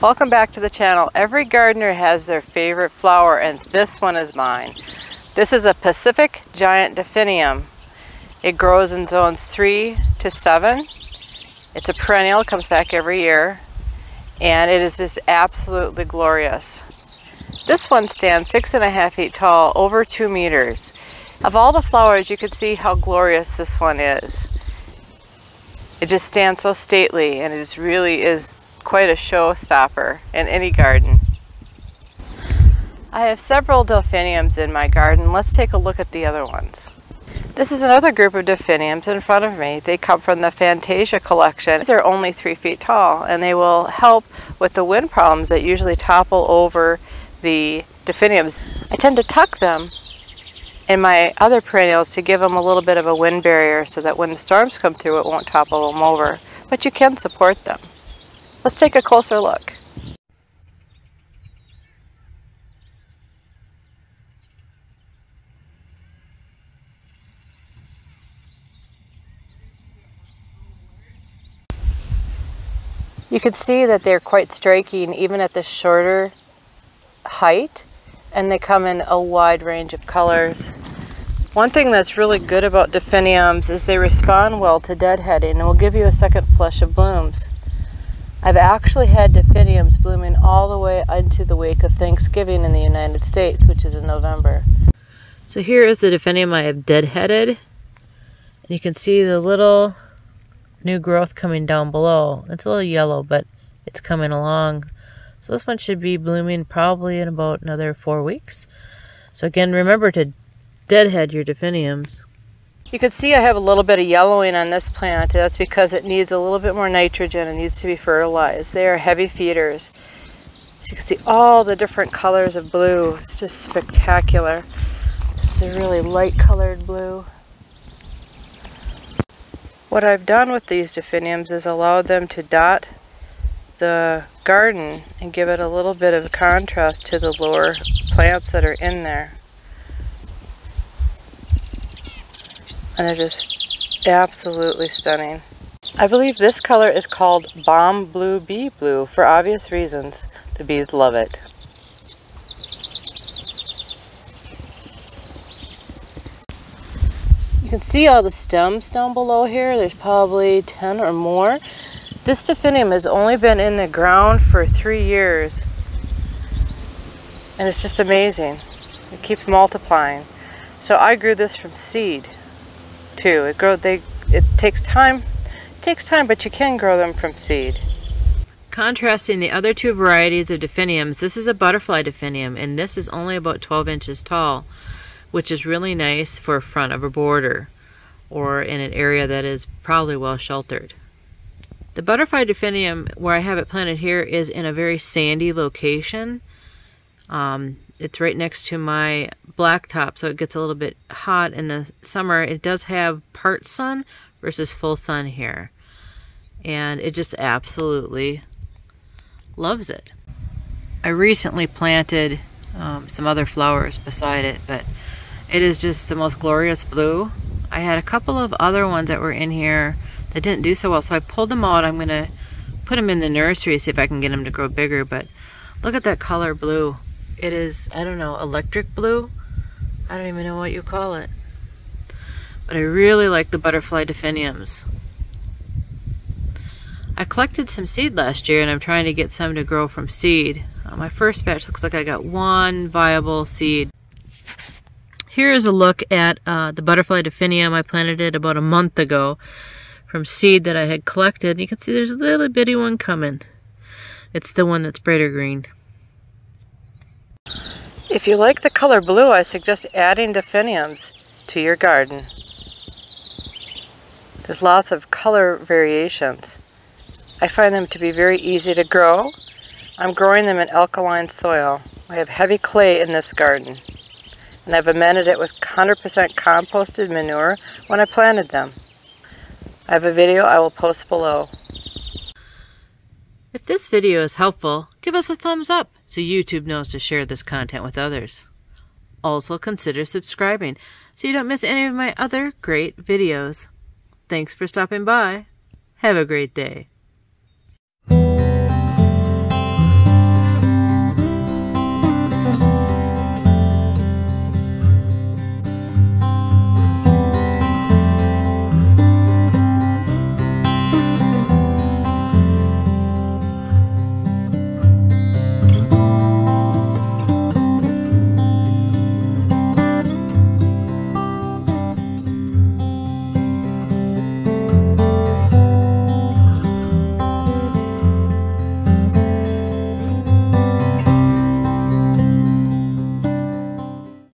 Welcome back to the channel. Every gardener has their favorite flower, and this one is mine. This is a Pacific Giant Delphinium. It grows in zones 3 to 7. It's a perennial, comes back every year, and it is just absolutely glorious. This one stands 6.5 feet tall, over 2 meters. Of all the flowers, you can see how glorious this one is. It just stands so stately, and it just really is quite a showstopper in any garden. I have several delphiniums in my garden. Let's take a look at the other ones. This is another group of delphiniums in front of me. They come from the Fantasia collection. These are only 3 feet tall, and they will help with the wind problems that usually topple over the delphiniums. I tend to tuck them in my other perennials to give them a little bit of a wind barrier so that when the storms come through, it won't topple them over, but you can support them. Let's take a closer look. You can see that they're quite striking even at the shorter height, and they come in a wide range of colors. One thing that's really good about delphiniums is they respond well to deadheading and will give you a second flush of blooms. I've actually had delphiniums blooming all the way into the week of Thanksgiving in the United States, which is in November. So here is the delphinium I have deadheaded, and you can see the little new growth coming down below. It's a little yellow, but it's coming along. So this one should be blooming probably in about another 4 weeks. So again, remember to deadhead your delphiniums. You can see I have a little bit of yellowing on this plant. That's because it needs a little bit more nitrogen and needs to be fertilized. They are heavy feeders. So you can see all the different colors of blue. It's just spectacular. It's a really light colored blue. What I've done with these delphiniums is allowed them to dot the garden and give it a little bit of contrast to the lower plants that are in there. And they're just absolutely stunning. I believe this color is called Bomb Blue Bee Blue for obvious reasons. The bees love it. You can see all the stems down below here. There's probably 10 or more. This delphinium has only been in the ground for 3 years, and it's just amazing. It keeps multiplying. So I grew this from seed too. It takes time, but you can grow them from seed. Contrasting the other two varieties of delphiniums, this is a butterfly delphinium, and this is only about 12 inches tall, which is really nice for front of a border or in an area that is probably well sheltered. The butterfly delphinium, where I have it planted here, is in a very sandy location. It's right next to my black top, so it gets a little bit hot in the summer. It does have part sun versus full sun here, and it just absolutely loves it. I recently planted some other flowers beside it, but it is just the most glorious blue. I had a couple of other ones that were in here that didn't do so well, so I pulled them out. I'm going to put them in the nursery to see if I can get them to grow bigger, but look at that color blue. It is, I don't know, electric blue? I don't even know what you call it. But I really like the butterfly delphiniums. I collected some seed last year, and I'm trying to get some to grow from seed. My first batch looks like I got one viable seed. Here is a look at the butterfly delphinium. I planted it about a month ago from seed that I had collected. And you can see there's a little bitty one coming. It's the one that's brighter green. If you like the color blue, I suggest adding delphiniums to your garden. There's lots of color variations. I find them to be very easy to grow. I'm growing them in alkaline soil. I have heavy clay in this garden, and I've amended it with 100% composted manure when I planted them. I have a video I will post below. If this video is helpful, give us a thumbs up so YouTube knows to share this content with others. Also consider subscribing so you don't miss any of my other great videos. Thanks for stopping by. Have a great day.